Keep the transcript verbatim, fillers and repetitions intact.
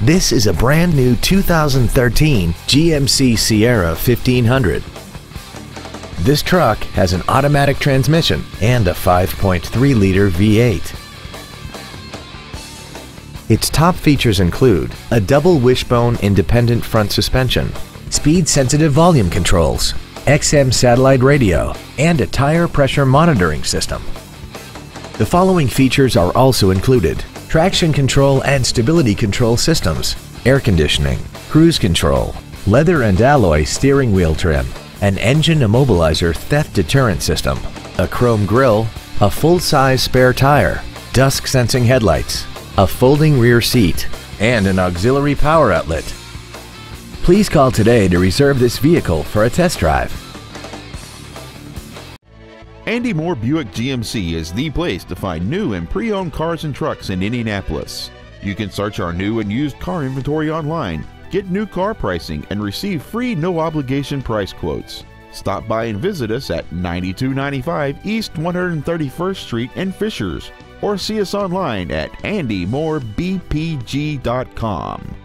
This is a brand new two thousand thirteen G M C Sierra fifteen hundred. This truck has an automatic transmission and a five point three liter V eight. Its top features include a double wishbone independent front suspension, speed-sensitive volume controls, X M satellite radio, and a tire pressure monitoring system. The following features are also included: traction control and stability control systems, air conditioning, cruise control, leather and alloy steering wheel trim, an engine immobilizer theft deterrent system, a chrome grille, a full-size spare tire, dusk sensing headlights, a folding rear seat, and an auxiliary power outlet. Please call today to reserve this vehicle for a test drive. Andy Mohr Buick G M C is the place to find new and pre-owned cars and trucks in Indianapolis. You can search our new and used car inventory online, get new car pricing, and receive free no-obligation price quotes. Stop by and visit us at ninety-two ninety-five East one hundred thirty-first Street in Fishers, or see us online at andy mohr b p g dot com.